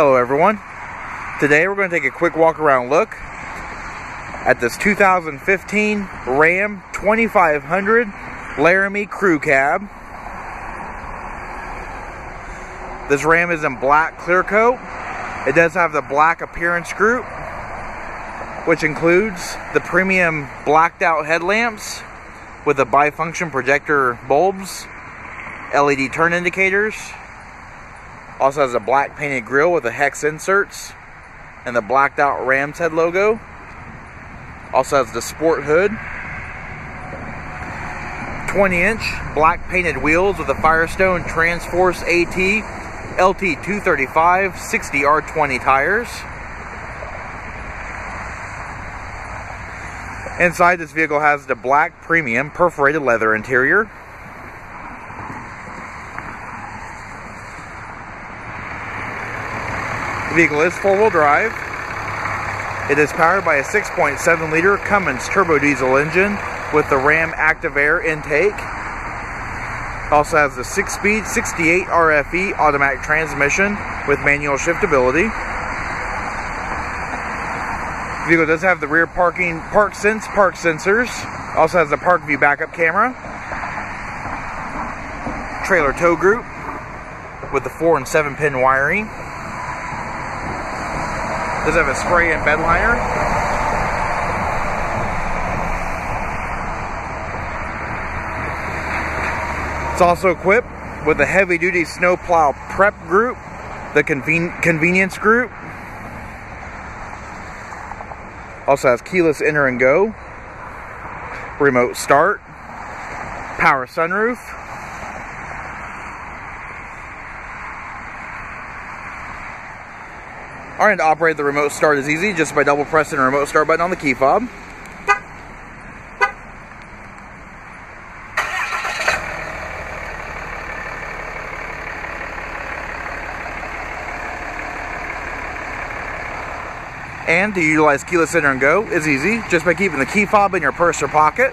Hello everyone. Today we're going to take a quick walk around look at this 2015 Ram 2500 Laramie Crew Cab. This Ram is in black clear coat. It does have the black appearance group, which includes the premium blacked out headlamps with the bifunction projector bulbs, LED turn indicators. Also has a black painted grille with the hex inserts and the blacked out Ram's Head logo. Also has the sport hood. 20-inch black painted wheels with the Firestone Transforce AT LT235 60R20 tires. Inside, this vehicle has the black premium perforated leather interior. The vehicle is four-wheel drive. It is powered by a 6.7-liter Cummins turbo diesel engine with the Ram active air intake. Also has the 6-speed 68 RFE automatic transmission with manual shiftability. The vehicle does have the rear park sensors. Also has the park view backup camera. Trailer tow group with the 4- and 7-pin wiring. Does have a spray and bed liner. It's also equipped with a heavy-duty snowplow prep group, the convenience group. Also has keyless enter and go, remote start, power sunroof. All right, to operate the remote start is easy, just by double pressing the remote start button on the key fob. And to utilize keyless enter and go is easy, just by keeping the key fob in your purse or pocket.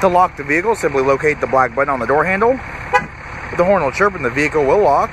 To lock the vehicle, simply locate the black button on the door handle. With the horn will chirp and the vehicle will lock.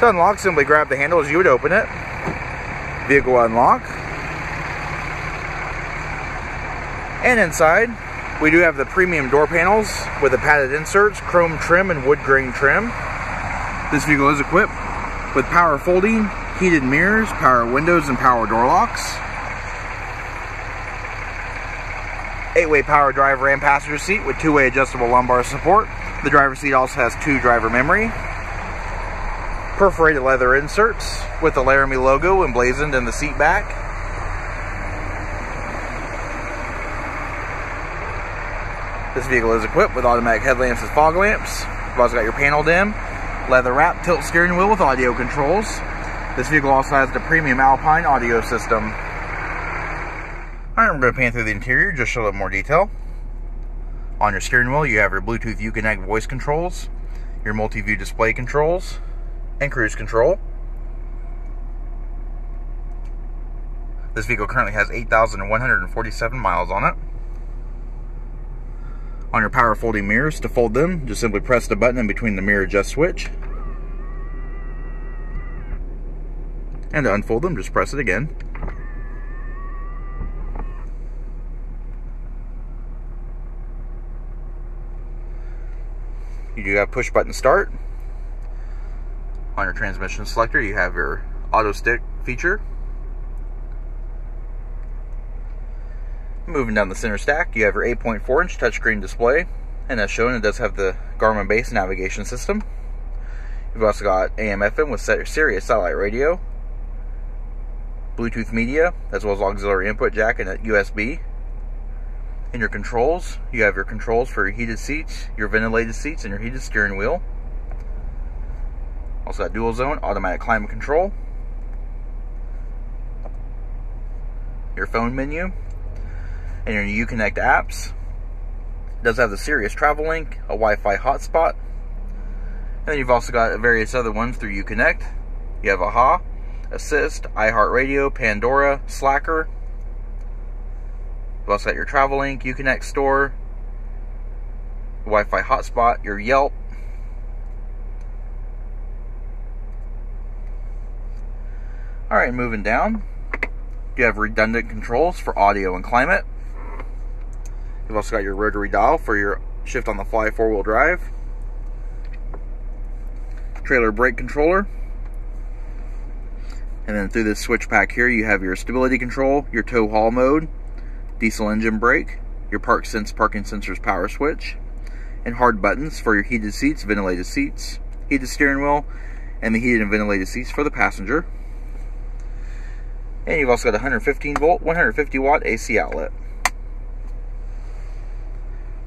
To unlock, simply grab the handle as you would open it. Vehicle unlock. And inside, we do have the premium door panels with the padded inserts, chrome trim, and wood grain trim. This vehicle is equipped with power folding, heated mirrors, power windows, and power door locks. 8-way power driver and passenger seat with 2-way adjustable lumbar support. The driver's seat also has 2 driver memory. Perforated leather inserts with the Laramie logo emblazoned in the seat back. This vehicle is equipped with automatic headlamps and fog lamps. You've also got your panel dim, leather wrap, tilt steering wheel with audio controls. This vehicle also has the premium Alpine audio system. All right, we're going to pan through the interior, just show a little more detail. On your steering wheel, you have your Bluetooth Uconnect voice controls, your multi-view display controls, and cruise control. This vehicle currently has 8,147 miles on it. On your power folding mirrors, to fold them, just simply press the button in between the mirror adjust switch. And to unfold them, just press it again. You do have push button start. On your transmission selector, you have your auto stick feature. Moving down the center stack, you have your 8.4-inch touchscreen display, and as shown, it does have the Garmin-based navigation system. You've also got AM/FM with Sirius satellite radio, Bluetooth media, as well as auxiliary input jack and a USB. In your controls, you have your controls for your heated seats, your ventilated seats, and your heated steering wheel. Also that dual zone, automatic climate control. Your phone menu. And your Uconnect apps. It does have the Sirius travel link, a Wi-Fi hotspot. And then you've also got various other ones through Uconnect. You have AHA, Assist, iHeartRadio, Pandora, Slacker. You've also got your travel link, Uconnect store, Wi-Fi hotspot, your Yelp. All right, moving down. You have redundant controls for audio and climate. You've also got your rotary dial for your shift on the fly four-wheel drive. Trailer brake controller. And then through this switch pack here, you have your stability control, your tow haul mode, diesel engine brake, your park sense parking sensors power switch, and hard buttons for your heated seats, ventilated seats, heated steering wheel, and the heated and ventilated seats for the passenger. And you've also got a 115 volt, 150 watt AC outlet.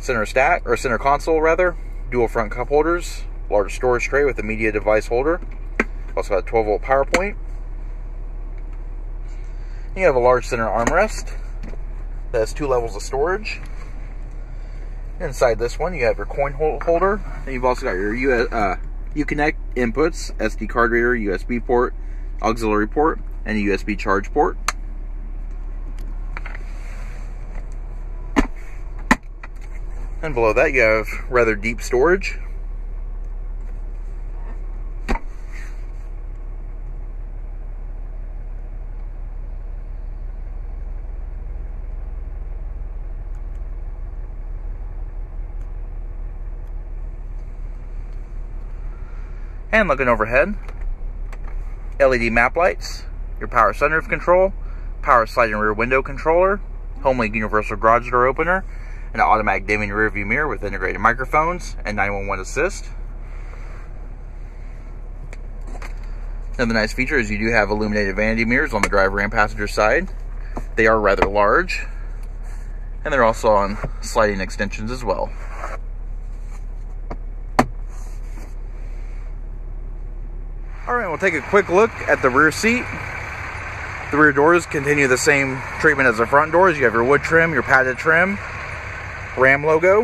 Center stack, or center console rather, dual front cup holders, large storage tray with a media device holder. Also got a 12 volt power point. You have a large center armrest that has two levels of storage. Inside this one, you have your coin holder, and you've also got your Uconnect inputs, SD card reader, USB port, auxiliary port, and a USB charge port. And below that, you have rather deep storage. And looking overhead, LED map lights, your power sunroof control, power sliding rear window controller, Homelink universal garage door opener, an automatic dimming rear view mirror with integrated microphones, and 911 assist. Another nice feature is you do have illuminated vanity mirrors on the driver and passenger side. They are rather large, and they're also on sliding extensions as well. All right, we'll take a quick look at the rear seat. The rear doors continue the same treatment as the front doors. You have your wood trim, your padded trim, Ram logo.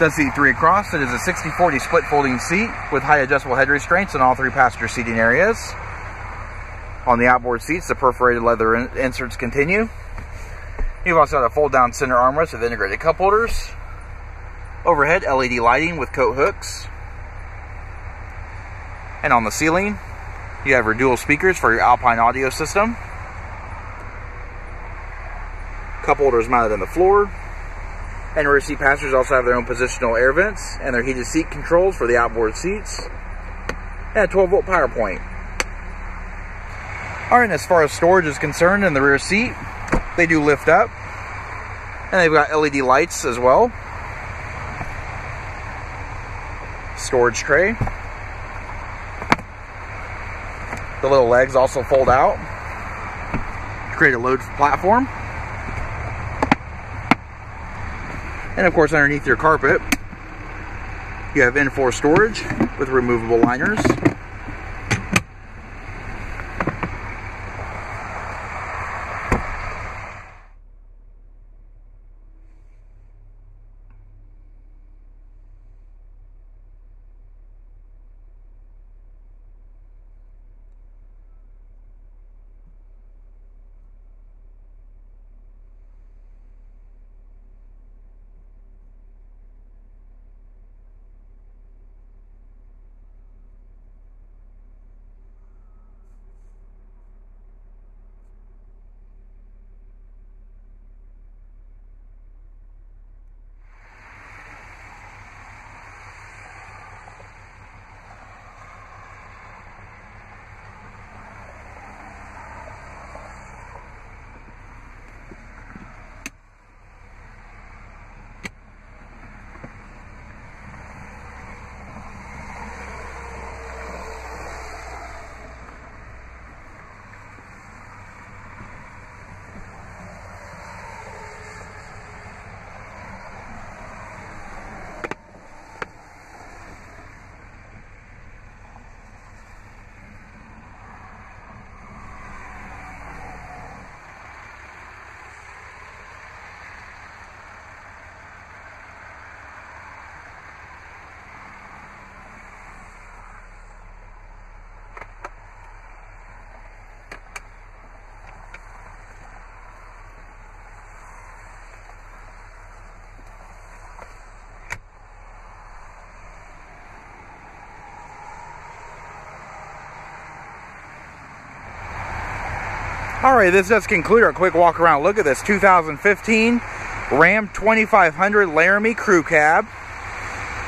Does seat three across. It is a 60/40 split folding seat with high adjustable head restraints in all three passenger seating areas. On the outboard seats, the perforated leather inserts continue. You've also got a fold-down center armrest with integrated cup holders. Overhead, LED lighting with coat hooks. And on the ceiling, you have your dual speakers for your Alpine audio system. Cup holders mounted on the floor. And rear seat passengers also have their own positional air vents and their heated seat controls for the outboard seats. And a 12 volt power point. All right, and as far as storage is concerned in the rear seat, they do lift up. And they've got LED lights as well. Storage tray. The little legs also fold out to create a load platform. And of course, underneath your carpet, you have in-floor storage with removable liners. All right, this does conclude our quick walk around look at this 2015 Ram 2500 Laramie Crew Cab.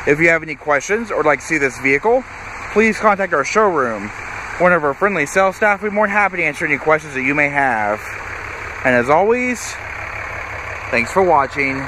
If you have any questions or would like to see this vehicle, please contact our showroom. One of our friendly sales staff will be more than happy to answer any questions that you may have. And as always, thanks for watching.